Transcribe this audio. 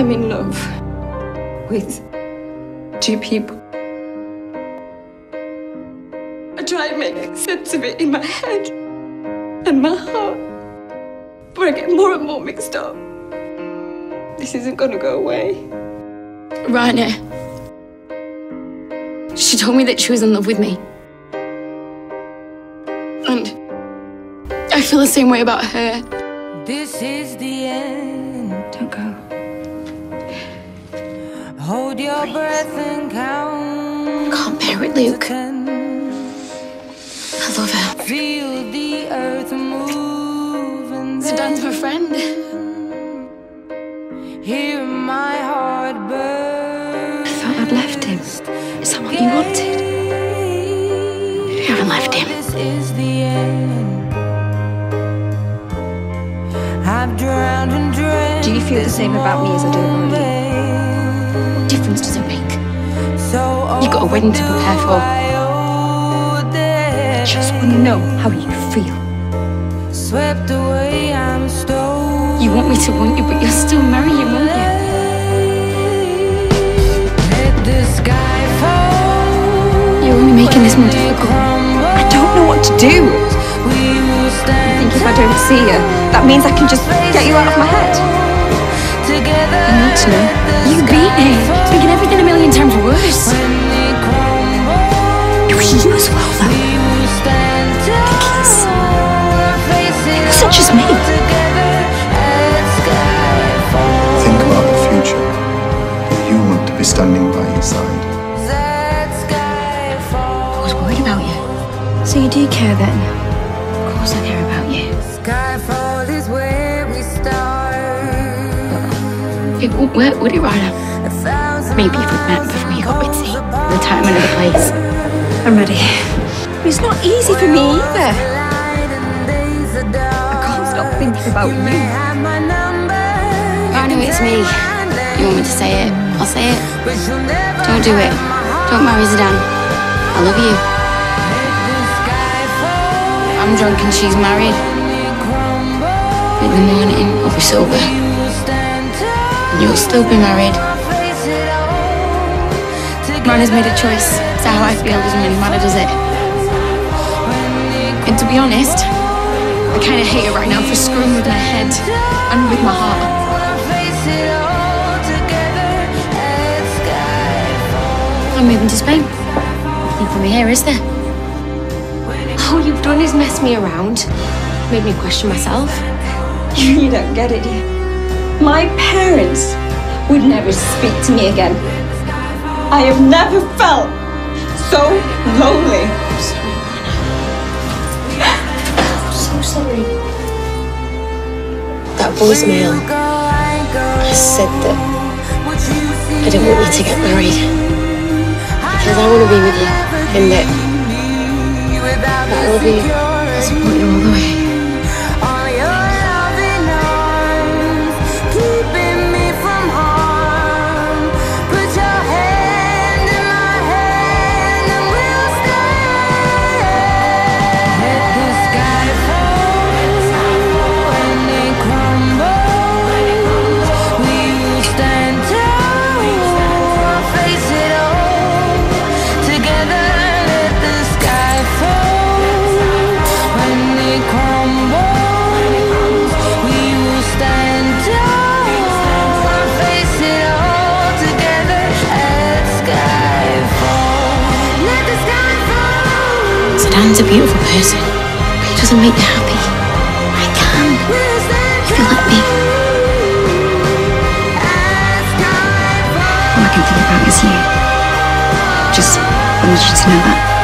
I'm in love with two people. I try to make sense of it in my head and my heart, but I get more and more mixed up. This isn't gonna go away. Rana, she told me that she was in love with me. And I feel the same way about her. This is the end. Don't go. Hold your breath and count. I can't bear it, Luke. I love her. Feel the earth move and Zidane's my friend. Hear my heart burn. I thought I'd left him. Is that what you wanted? You haven't left him. This is the end. I've drowned and dreamt. Do you feel the same about me as I do about you? What difference does it make? You've got a wedding to prepare for. I just want to know how you feel. Swept away, I'm stolen. You want me to want you, but you'll still marry him, won't you? You're only making this more difficult. I don't know what to do. I think if I don't see you, that means I can just get you out of my head. I need to know. You beat me. It's making everything a million times worse. It was you as well, though. The kiss. It wasn't just me. Standing by your side. I was worried about you. So you do care then? Of course I care about you. Skyfall is where we start. It wouldn't work, would it, Rana? Maybe if we'd met before you got witty. The time and the place. I'm ready. But it's not easy for me either. I can't stop thinking about you. Rana, it's me. You want me to say it? I'll say it. Don't do it. Don't marry Zidane. I love you. I'm drunk and she's married. In the morning, I'll be sober. And you'll still be married. Rana has made a choice, so how I feel doesn't really matter, does it? And to be honest, I kind of hate her right now for screwing with my head and with my heart. I'm moving to Spain. Nothing for me here, is there? All you've done is mess me around. Made me question myself. You don't get it, dear. My parents would never speak to me again. I have never felt so lonely. I'm sorry, Rana. I'm so sorry. That voicemail, I said that I didn't want you to get married. Because I want to be with you, and that I love you, I support you all the way. Zidane's a beautiful person, but it doesn't make me happy. I can. You feel like me. All I can think about is you. Just wanted you to know that.